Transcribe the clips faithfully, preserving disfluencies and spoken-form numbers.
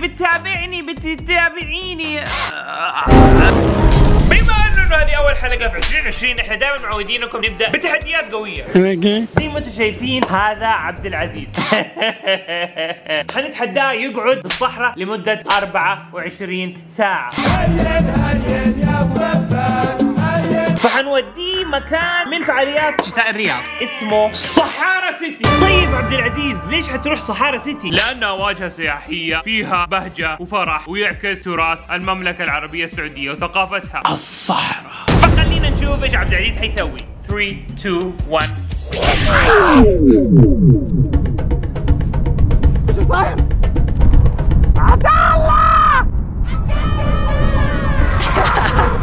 بتتابعني بتتابعيني. بما انه هذه اول حلقه في عشرين عشرين احنا دائما معودينكم نبدا بتحديات قويه. زي ما انتم شايفين هذا عبد العزيز. حنتحداه يقعد بالصحراء لمده أربعة وعشرين ساعة. فحنوديه مكان من فعاليات شتاء الرياض اسمه صحاري سيتي. طيب عبد العزيز ليش حتروح صحاري سيتي؟ لأنها واجهة سياحية فيها بهجة وفرح ويعكس تراث المملكة العربية السعودية وثقافتها الصحراء. فخلينا نشوف ايش عبد العزيز حيسوي. ثلاثة اثنين واحد. شو صاير؟ عطا الله.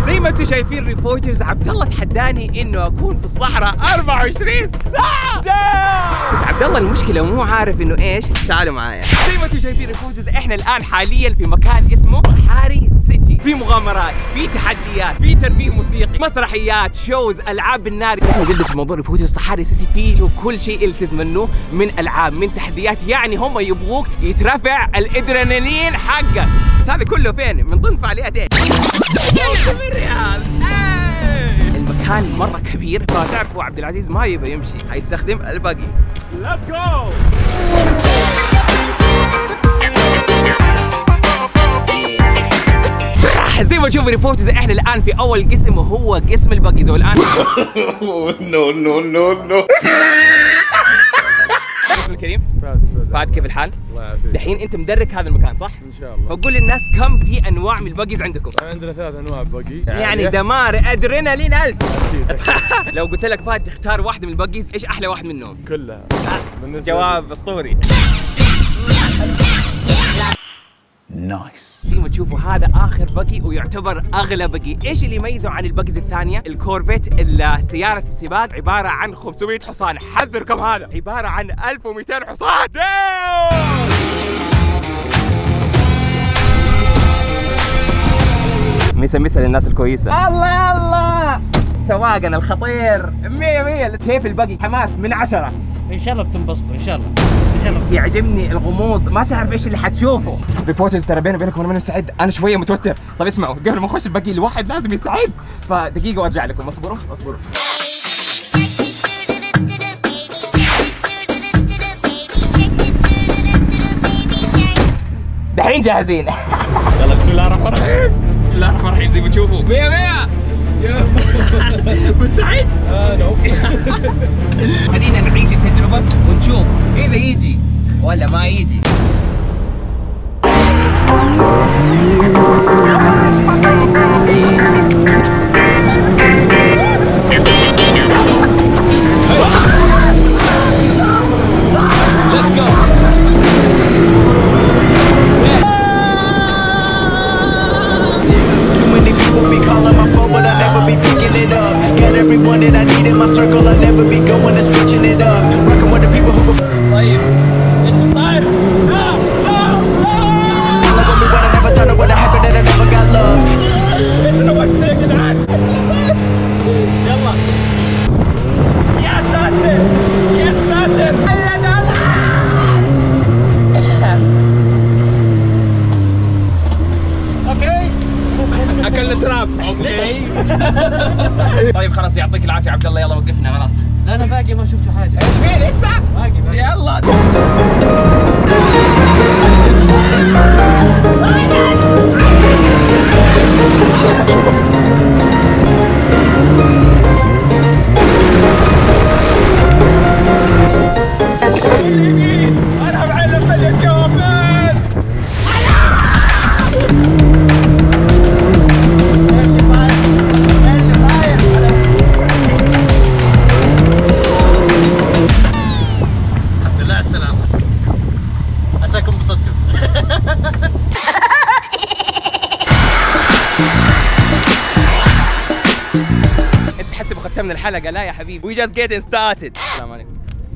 زي ما انتم شايفين ريبورترز عبد الله تحداني انه اكون في الصحراء أربعة وعشرين ساعة. بس عبد الله المشكله مو عارف انه ايش. تعالوا معايا. زي ما انتم شايفين ريبورترز احنا الان حاليا في مكان اسمه صحاري سيتي. في مغامرات، في تحديات، في ترفيه موسيقي، مسرحيات، شوز، العاب النار. احنا جد في موضوع ريبورترز صحاري سيتي فيه له كل شيء اللي تتمنوه من العاب من تحديات، يعني هم يبغوك يترفع الادرينالين حقك. بس هذا كله فين؟ من ضمن فعاليات ايه؟ موسم الرياض. المكان مرة كبير، فتعرفوا عبد العزيز ما يبغى يمشي، حيستخدم الباقي. ليتس جو. زي ما تشوفوا ريبورترز احنا الان في اول قسم وهو قسم الباقيز، والان نو نو نو نو. اسم الكريم؟ فهد. فهد كيف الحال؟ الله يعافيك. دحين انت مدرك هذا المكان صح؟ ان شاء الله. فقول للناس كم في انواع من البقيز عندكم؟ عندنا ثلاث انواع بقي. يعني دمار ادرينالين ألف. لو قلت لك فهد تختار واحدة من البقيز ايش احلى واحد منهم؟ كلها. جواب اسطوري. نايس. زي ما تشوفوا هذا اخر بقي ويعتبر اغلى بقي. ايش اللي يميزه عن البقز الثانيه؟ الكورفيت سياره السباق عباره عن خمسمئة حصان، حذر كم هذا؟ عباره عن ألف ومئتين حصان. مسا مسا للناس الكويسه. الله الله سواقنا الخطير مية مية. كيف البقي؟ حماس من عشرة. ان شاء الله بتنبسطوا ان شاء الله. يعجبني الغموض، ما تعرف ايش اللي حتشوفه. ريبورترز ترى بيني وبينكم انا ماني مستعد، انا شويه متوتر. طيب اسمعوا، قبل ما اخش الباقي الواحد لازم يستعد، فدقيقه وارجع لكم. اصبروا اصبروا. دحين جاهزين. يلا بسم الله الرحمن الرحيم. بسم الله الرحمن الرحيم. زي ما تشوفوا مية مية. مستعد؟ انا اوكي. خلينا نعيش التجربة ونشوف إذا يجي ولا ما يجي. طيب خلاص يعطيك العافيه عبد الله، يلا وقفنا خلاص. لا انا باقي ما شفت حاجه. ايش في لسه؟ باقي باقي. يلا. انا بعلم اللي تجاوبني. انت تحسب ختمنا الحلقه؟ لا يا حبيبي، وي جاست جيتين ستارتد. السلام عليكم.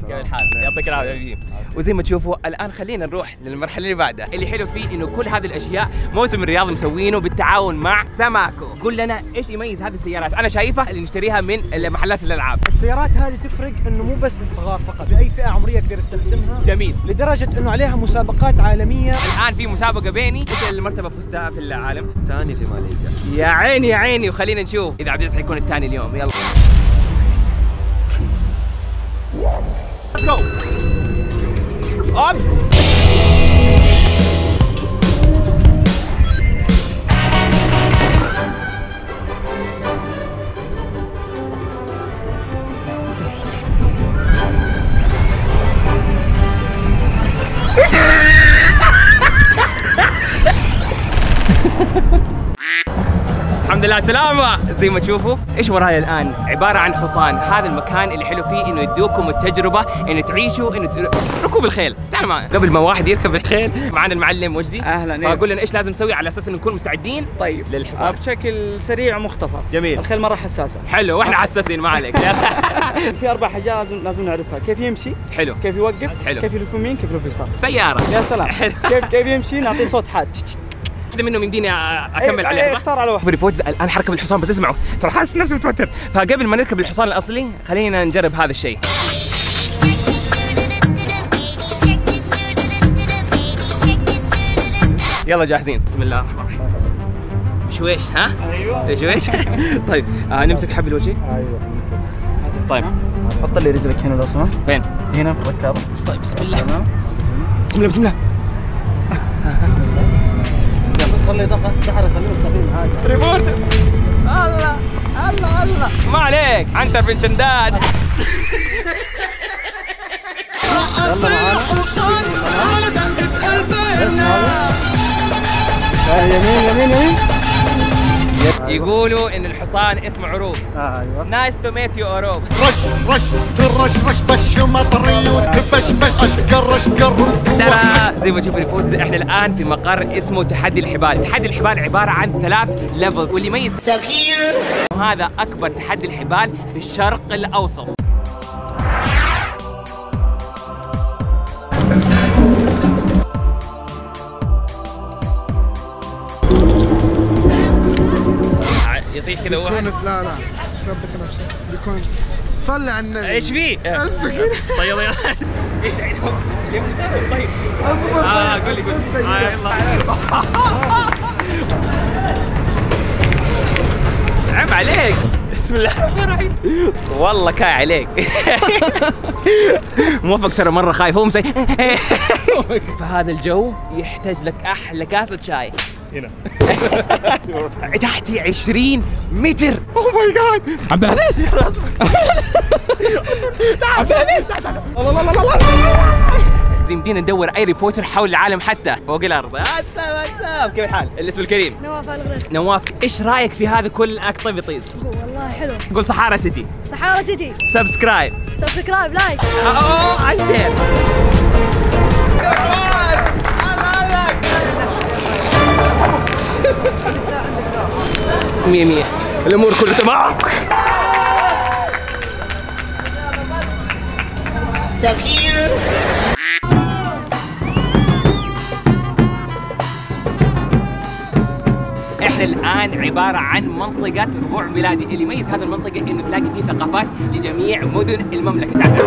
يا الحال يعطيك العافيه. وزي ما تشوفوا الان خلينا نروح للمرحله اللي بعدها، اللي حلو فيه انه كل هذه الاشياء موسم الرياض مسوينه بالتعاون مع سماكو. قول لنا ايش يميز هذه السيارات؟ انا شايفها اللي نشتريها من محلات الالعاب. السيارات هذه تفرق انه مو بس للصغار فقط، لاي فئه عمريه يقدر يستخدمها. جميل، لدرجه انه عليها مسابقات عالميه. الان في مسابقه بيني، ايش المرتبه فزتها في العالم؟ الثاني في ماليزيا. يا عيني يا عيني، وخلينا نشوف اذا عبد العزيز حيكون الثاني اليوم. يلا جو. اوبس. الحمد لله سلامة. زي ما تشوفوا ايش ورايا الان عبارة عن حصان. هذا المكان اللي حلو فيه انه يدوكم التجربة، انه تعيشوا انه ت... ركوب الخيل. تعالوا معنا قبل ما واحد يركب الخيل. معنا المعلم وجدي. اهلا. فاقول لنا ايش لازم نسوي على اساس انه نكون مستعدين طيب للحصان بشكل سريع ومختصر. جميل. الخيل مرة حساسة. حلو، واحنا حساسين ما عليك. في اربع حاجات لازم لازم نعرفها، كيف يمشي. حلو. كيف يوقف. حلو. كيف يلف يمين، كيف يلف يسار. سيارة. يا سلام. كيف كيف يمشي. نعطيه صوت حاد منهم يمديني اكمل عليه. ايه اختار على واحد. بريفوتز الان حركب الحصان، بس اسمعوا ترى حاسس نفسي متوتر، فقبل ما نركب الحصان الاصلي خلينا نجرب هذا الشيء. يلا جاهزين. بسم الله الرحمن الرحيم. شويش ها؟ ايوه شويش. طيب آه نمسك حبل وجهي. ايوه طيب حط لي رجلك هنا لو سمحت. فين؟ هنا في الركابه. طيب بسم الله. تمام. بسم الله بسم الله. خلي دقة سحر خليه يستقيم حاجة. ريبورتر. الله الله الله. ما عليك أنت في الشنداد. يلا معانا. يمين يمين يمين. يقولوا إن الحصان اسمه عروب. أيوه. نايس تو ميت يو عروب. رش رش رش رش بش مطريون بش بش أشقر أشقر. ترى زي ما تشوفوا الفوتز احنا الآن في مقر اسمه تحدي الحبال. تحدي الحبال عبارة عن ثلاث ليفلز، واللي يميز وهذا أكبر تحدي الحبال في الشرق الأوسط. يطيح كذا واحد. لا لا ثبت نفسك. بيكون صلي على النبي. ايش فيه؟ امسك هنا. طيب يلا. ايش عندهم؟ طيب اصبر. اه قول لي قول لي. اه يلا. عيب عليك. بسم الله الرحمن الرحيم. والله كاي عليك. موفق ترى مره خايف هو مسوي. فهذا الجو يحتاج لك احلى كاسه شاي. هنا تحتي عشرين متر. اوه ماي جاد. عبد العزيز اصبر تعال. عبد العزيز الله الله الله الله. يمدينا ندور اي ريبورتر حول العالم حتى فوق الارض. السلام عليكم، كيف الحال؟ الاسم الكريم نواف الغريب. نواف ايش رايك في هذا كل اكطب يطيس؟ والله حلو. قول صحاري سيتي. صحاري سيتي. سبسكرايب. سبسكرايب لايك. اوه على الخير. مية مية الأمور كله تمام. احنا الآن عبارة عن منطقة ربوع ميلادي. اللي يميز هذا المنطقة إنه تلاقي فيه ثقافات لجميع مدن المملكة.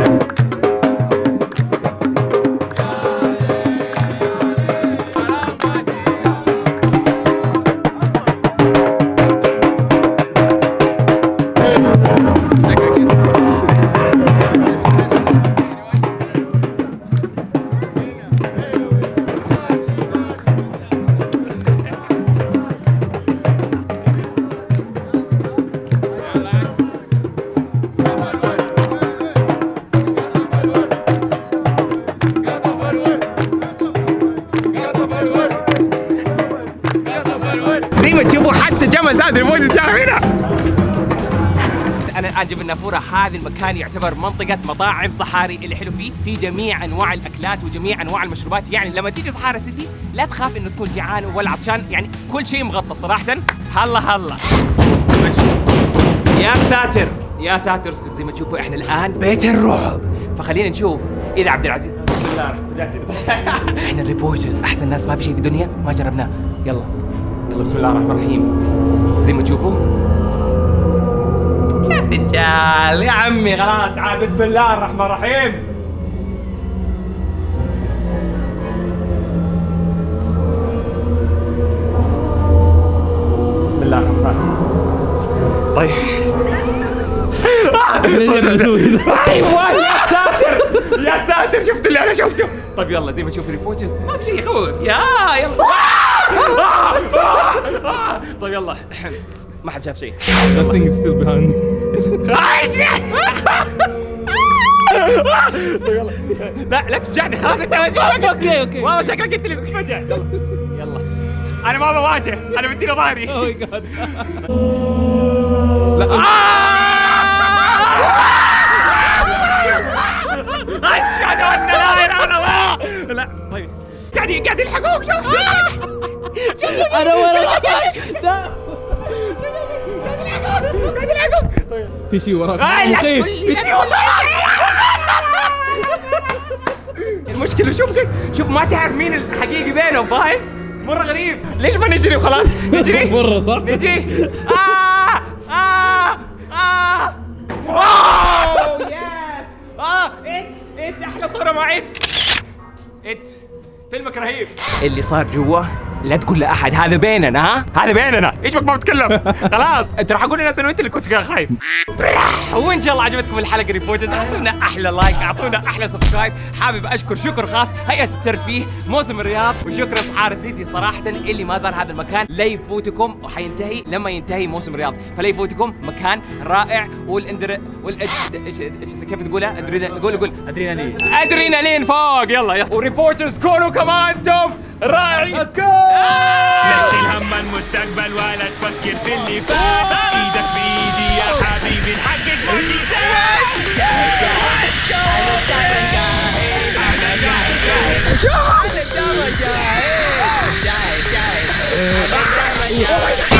أنا الآن جبل نافورة. هذا المكان يعتبر منطقة مطاعم صحاري. اللي حلو فيه في جميع أنواع الأكلات وجميع أنواع المشروبات. يعني لما تيجي صحاري سيتي لا تخاف إنه تكون جعان ولا عطشان، يعني كل شيء مغطى صراحة. هلا هلا. يا ساتر يا ساتر. زي ما تشوفوا إحنا الآن بيت الرعب. فخلينا نشوف اذا عبد العزيز بسم الله الرحمن الرحيم. احنا الريبوترز احسن ناس، ما في شيء في الدنيا ما جربناه. يلا يلا بسم الله الرحمن الرحيم. زي ما تشوفوا يا رجال يا عمي خلاص عاد. بسم الله الرحمن الرحيم. طيب ايوه يا ساتر يا ساتر، شفت اللي انا شفته. طيب يلا زي ما تشوف الريبوتشز ما في شيء يخوف. يا يلا طيب يلا ما حد شاف شيء. nothing is still behind. لا لا تفجعني خلاص انت وجهك. اوكي اوكي والله شكلك انت اللي بتفجع. يلا يلا انا ما بواجه، انا بديله ظهري. اوه ماي جاد. لا اشهد ان لا اله الا الله. لا طيب قاعدين قاعدين يلحقوك. شوف شوف شوف انا ولا في شيء وراك. المشكلة شوف شوف ما تعرف مين الحقيقي بينهم، فاهم؟ مرة غريب. ليش ما نجري وخلاص؟ نجري؟ مرة صح؟ نجري؟ آه آه آه واو يس آه إت إت أحلى صورة مع إت إت فيلمك رهيب. اللي صار جوا لا تقول لأحد، هذا بيننا. ها هذا بيننا، ايش بك ما بتكلم خلاص. انت راح اقول للناس انه انت اللي كنت خايف. وان شاء الله عجبتكم الحلقه ريبوترز، اعطونا احلى لايك، اعطونا احلى سبسكرايب. حابب اشكر شكر خاص هيئه الترفيه موسم الرياض، وشكرا صحاري سيتي صراحه اللي ما زار هذا المكان لا يفوتكم، وحينتهي لما ينتهي موسم الرياض فلا يفوتكم. مكان رائع والاندر والاد ايش كيف تقولها؟ ادرينالين. قول قول ادرينالين. ادرينالين فوق. يلا يلا وريبوترز كونوا كمان انتم راعي. ليش تشيل هم المستقبل ولا تفكر في اللي فات؟ ايدك بايدي يا حبيبي نحقق معجزات. انا دايما جاهز، انا جاهز جاهز، انا دايما جاهز جاهز جاهز، انا دايما جاهز.